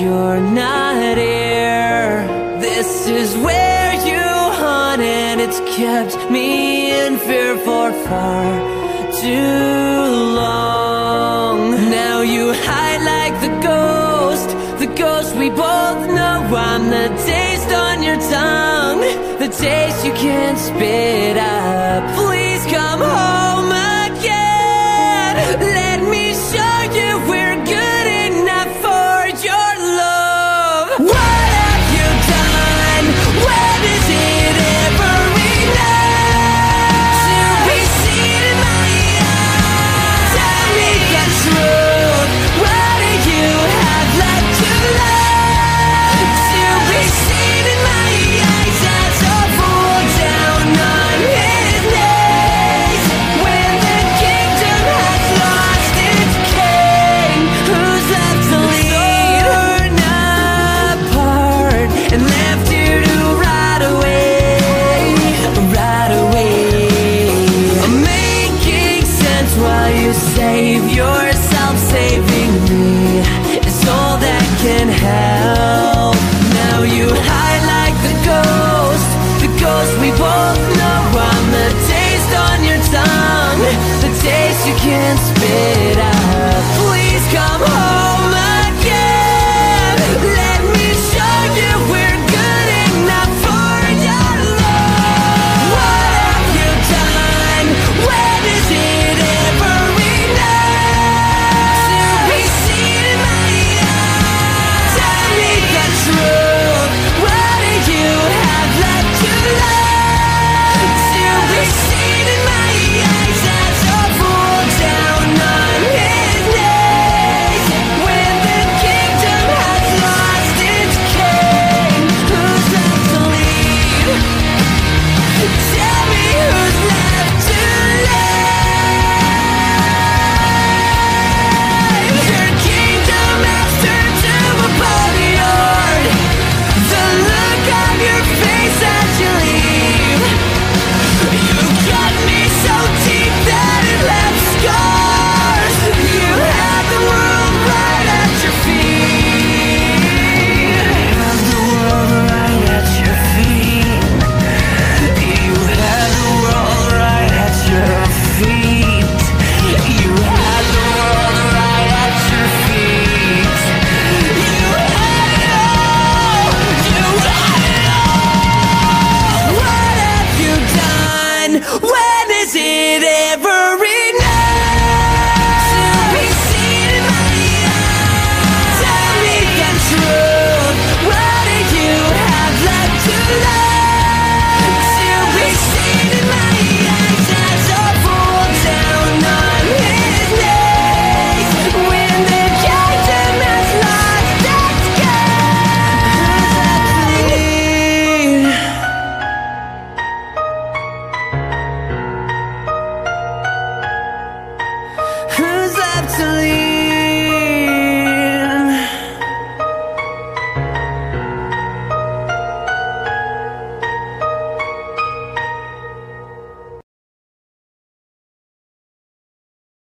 you're not here. This is where you haunted. It's kept me in fear for far too long. Now you hide like the ghost we both know. I'm the taste on your tongue, the taste you can't spit up.